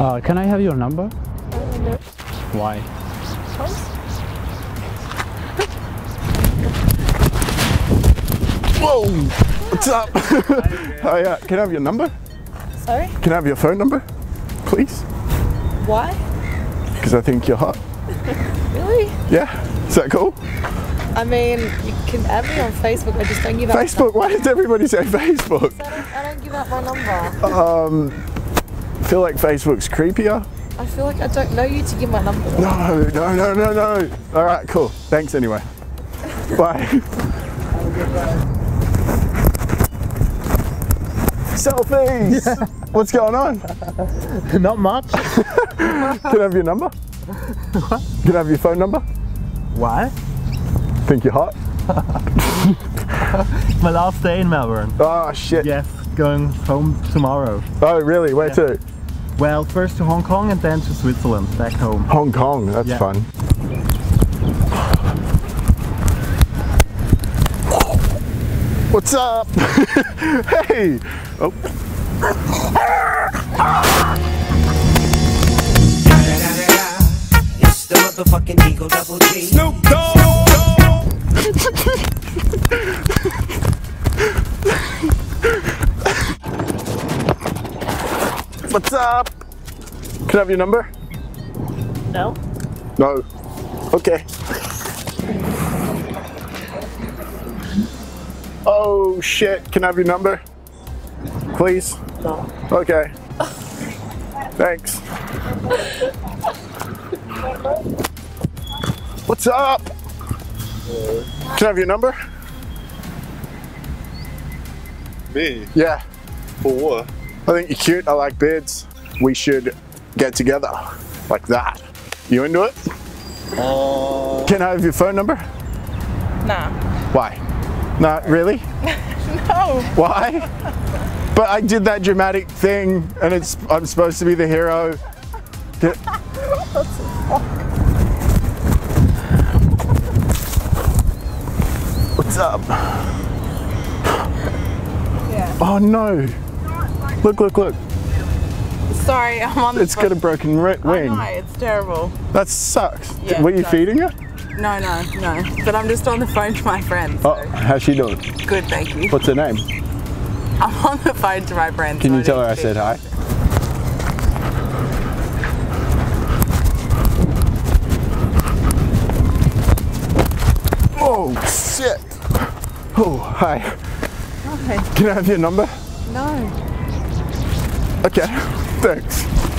Can I have your number? No. Why? Whoa! What's up? Hi, can I have your number? Sorry? Can I have your phone number, please? Why? Because I think you're hot. Really? Yeah. Is that cool? I mean, you can add me on Facebook, I just don't give out my number. Facebook? Why does everybody say Facebook? I don't give out my number. I feel like Facebook's creepier. I feel like I don't know you to give my number. No. Alright, cool. Thanks anyway. Bye. Have a good day. Selfies! Yeah. What's going on? Not much. Can I have your number? What? Can I have your phone number? Why? Think you're hot? My last day in Melbourne. Oh shit. Yes, going home tomorrow. Oh really? Where to? Well, first to Hong Kong and then to Switzerland, back home. Hong Kong, that's fun. What's up? Hey! Oh. It's the motherfucking Eagle Double G. Snoop Dogg! What's up? Can I have your number? No. No. Okay. Oh shit, can I have your number? Please? No. Okay. Thanks. What's up? Can I have your number? Me? Yeah. For what? I think you're cute, I like beards. We should get together, like that. You into it? Can I have your phone number? Nah. Why? Not really? No. Why? But I did that dramatic thing and it's, I'm supposed to be the hero. What the fuck? What's up? Yeah. Oh no! Look, look, look! Sorry, I'm on the It's got a broken wing. I know, it's terrible. That sucks. Yeah, were you feeding it? No. But I'm just on the phone to my friend. So. Oh, how's she doing? Good, thank you. What's her name? I'm on the phone to my friend. Can you tell her I said hi? Oh, shit! Oh, hi. Hi. Can I have your number? No. Okay, thanks.